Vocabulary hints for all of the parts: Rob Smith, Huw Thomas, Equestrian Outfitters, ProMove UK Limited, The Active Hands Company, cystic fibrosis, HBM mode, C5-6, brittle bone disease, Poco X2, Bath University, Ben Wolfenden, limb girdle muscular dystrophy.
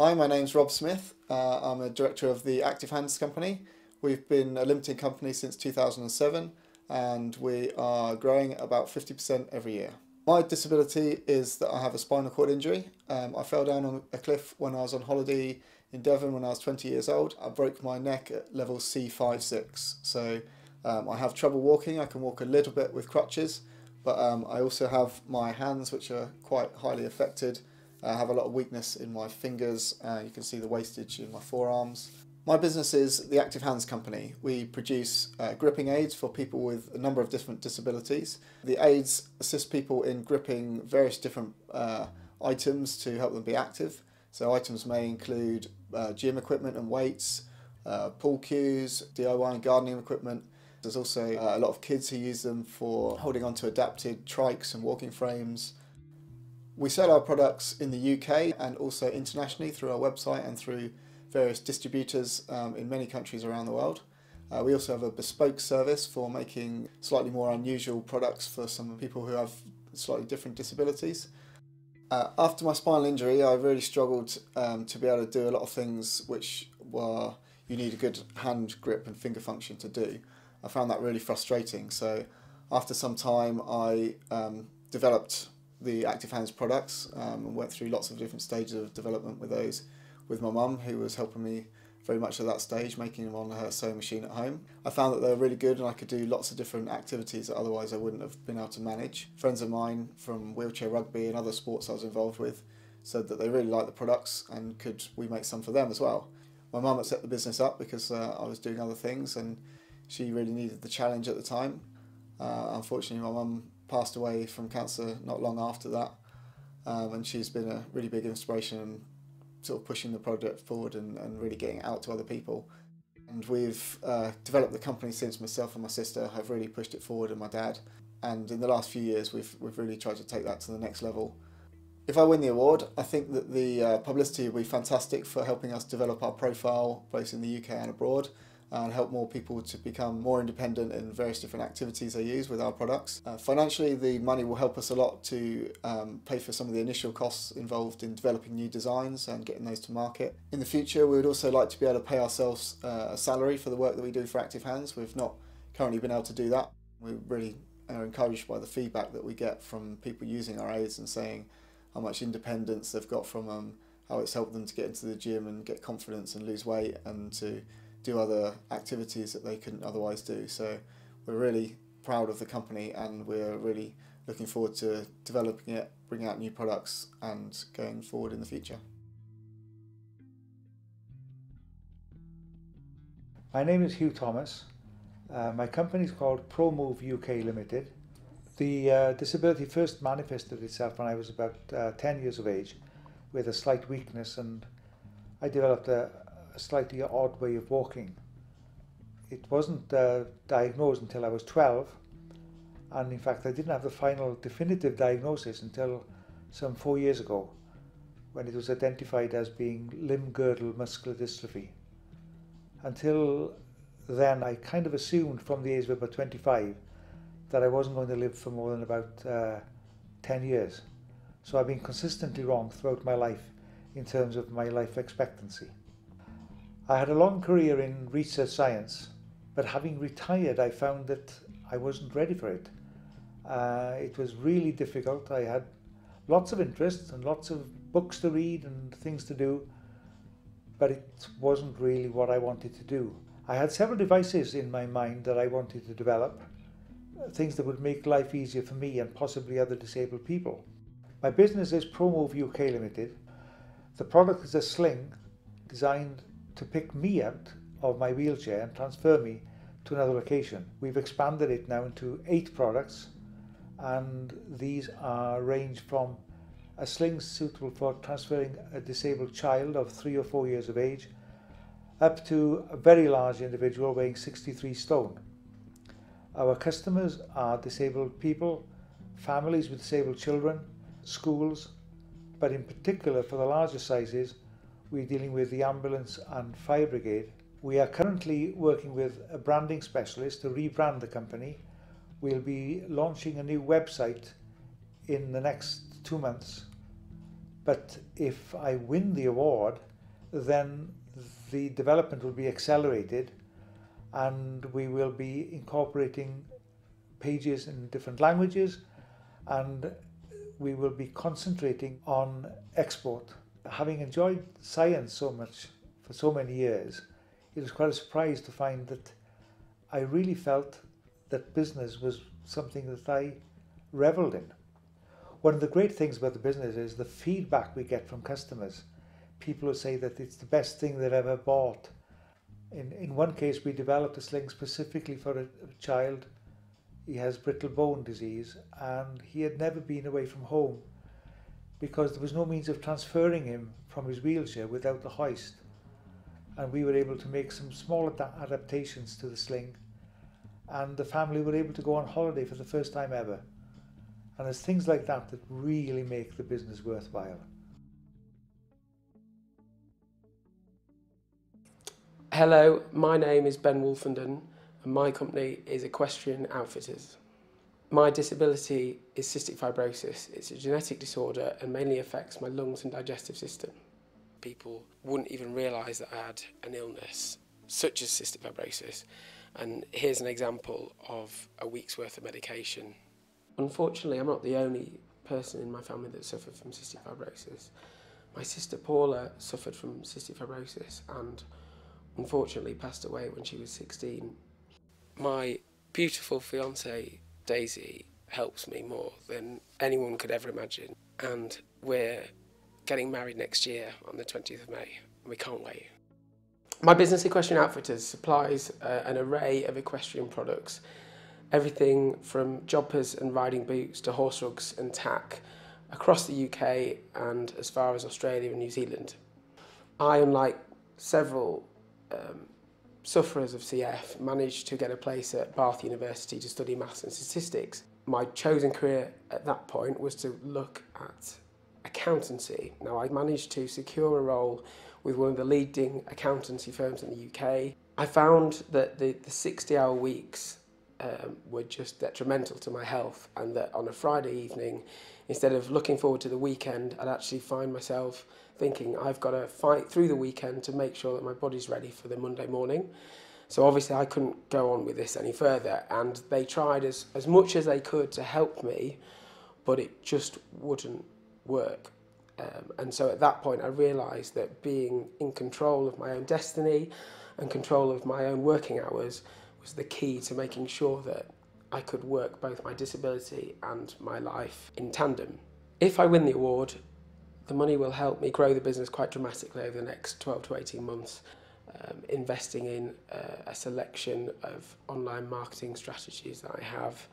Hi, my name's Rob Smith. I'm a director of the Active Hands Company. We've been a limited company since 2007 and we are growing at about 50% every year. My disability is that I have a spinal cord injury. I fell down on a cliff when I was on holiday in Devon when I was 20 years old. I broke my neck at level C5-6, so I have trouble walking. I can walk a little bit with crutches, but I also have my hands, which are quite highly affected. I have a lot of weakness in my fingers. You can see the wastage in my forearms. My business is The Active Hands Company. We produce gripping aids for people with a number of different disabilities. The aids assist people in gripping various different items to help them be active. So items may include gym equipment and weights, pool cues, DIY and gardening equipment. There's also a lot of kids who use them for holding on to adapted trikes and walking frames. We sell our products in the UK and also internationally through our website and through various distributors in many countries around the world. We also have a bespoke service for making slightly more unusual products for some people who have slightly different disabilities. After my spinal injury, I really struggled to be able to do a lot of things which were, you need a good hand grip and finger function to do. I found that really frustrating, so after some time I developed the Active Hands products and went through lots of different stages of development with those with my mum, who was helping me very much at that stage, making them on her sewing machine at home. I found that they were really good and I could do lots of different activities that otherwise I wouldn't have been able to manage. Friends of mine from wheelchair rugby and other sports I was involved with said that they really liked the products and could we make some for them as well. My mum had set the business up because I was doing other things and she really needed the challenge at the time. Unfortunately, my mum passed away from cancer not long after that, and she's been a really big inspiration in sort of pushing the project forward and really getting out to other people. And we've developed the company since. Myself and my sister have really pushed it forward, and my dad. And in the last few years we've really tried to take that to the next level. If I win the award, I think that the publicity will be fantastic for helping us develop our profile both in the UK and abroad, and help more people to become more independent in various different activities they use with our products. Financially, the money will help us a lot to pay for some of the initial costs involved in developing new designs and getting those to market. In the future, we would also like to be able to pay ourselves a salary for the work that we do for Active Hands. We've not currently been able to do that. We really are encouraged by the feedback that we get from people using our aids and saying how much independence they've got from how it's helped them to get into the gym and get confidence and lose weight and to do other activities that they couldn't otherwise do. So we're really proud of the company and we're really looking forward to developing it, bringing out new products and going forward in the future. My name is Huw Thomas. My company is called ProMove UK Limited. The disability first manifested itself when I was about 10 years of age with a slight weakness, and I developed a slightly odd way of walking. It wasn't diagnosed until I was 12, and in fact I didn't have the final definitive diagnosis until some 4 years ago, when it was identified as being limb girdle muscular dystrophy. Until then I kind of assumed from the age of about 25 that I wasn't going to live for more than about 10 years. So I've been consistently wrong throughout my life in terms of my life expectancy. I had a long career in research science, but having retired I found that I wasn't ready for it. It was really difficult. I had lots of interests and lots of books to read and things to do, but it wasn't really what I wanted to do. I had several devices in my mind that I wanted to develop, things that would make life easier for me and possibly other disabled people. My business is ProMove UK Limited. The product is a sling designed to pick me out of my wheelchair and transfer me to another location. We've expanded it now into 8 products, and these are range from a sling suitable for transferring a disabled child of 3 or 4 years of age up to a very large individual weighing 63 stone. Our customers are disabled people, families with disabled children, schools, but in particular for the larger sizes we're dealing with the ambulance and fire brigade. We are currently working with a branding specialist to rebrand the company. We'll be launching a new website in the next 2 months. But if I win the award, then the development will be accelerated and we will be incorporating pages in different languages, and we will be concentrating on export. Having enjoyed science so much for so many years, it was quite a surprise to find that I really felt that business was something that I reveled in. One of the great things about the business is the feedback we get from customers. People who say that it's the best thing they've ever bought. In one case, we developed a sling specifically for a child. He has brittle bone disease, and he had never been away from home because there was no means of transferring him from his wheelchair without the hoist. And we were able to make some small adaptations to the sling, and the family were able to go on holiday for the first time ever. And it's things like that that really make the business worthwhile. Hello, my name is Ben Wolfenden and my company is Equestrian Outfitters. My disability is cystic fibrosis. It's a genetic disorder and mainly affects my lungs and digestive system. People wouldn't even realise that I had an illness such as cystic fibrosis, and here's an example of a week's worth of medication. Unfortunately, I'm not the only person in my family that suffered from cystic fibrosis. My sister Paula suffered from cystic fibrosis and unfortunately passed away when she was 16. My beautiful fiancée Daisy helps me more than anyone could ever imagine, and we're getting married next year on the 20th of May. We can't wait. My business Equestrian Outfitters supplies an array of equestrian products, everything from jodhpurs and riding boots to horse rugs and tack across the UK and as far as Australia and New Zealand. I, unlike several sufferers of CF, managed to get a place at Bath University to study maths and statistics. My chosen career at that point was to look at accountancy. Now, I managed to secure a role with one of the leading accountancy firms in the UK. I found that the 60-hour weeks were just detrimental to my health, and that on a Friday evening, instead of looking forward to the weekend, I'd actually find myself thinking I've got to fight through the weekend to make sure that my body's ready for the Monday morning. So obviously I couldn't go on with this any further, and they tried as much as they could to help me, but it just wouldn't work. And so at that point I realised that being in control of my own destiny and control of my own working hours was the key to making sure that I could work both my disability and my life in tandem. If I win the award, the money will help me grow the business quite dramatically over the next 12 to 18 months, investing in a selection of online marketing strategies that I have,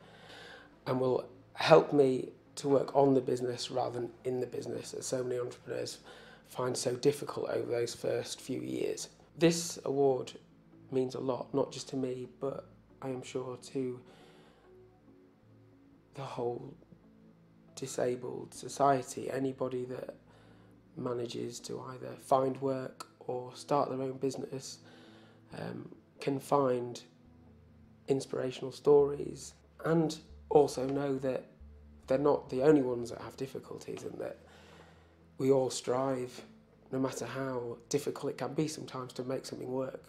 and will help me to work on the business rather than in the business, as so many entrepreneurs find so difficult over those first few years. This award means a lot, not just to me, but I am sure to the whole disabled society. Anybody that manages to either find work or start their own business can find inspirational stories, and also know that they're not the only ones that have difficulties, and that we all strive, no matter how difficult it can be sometimes, to make something work.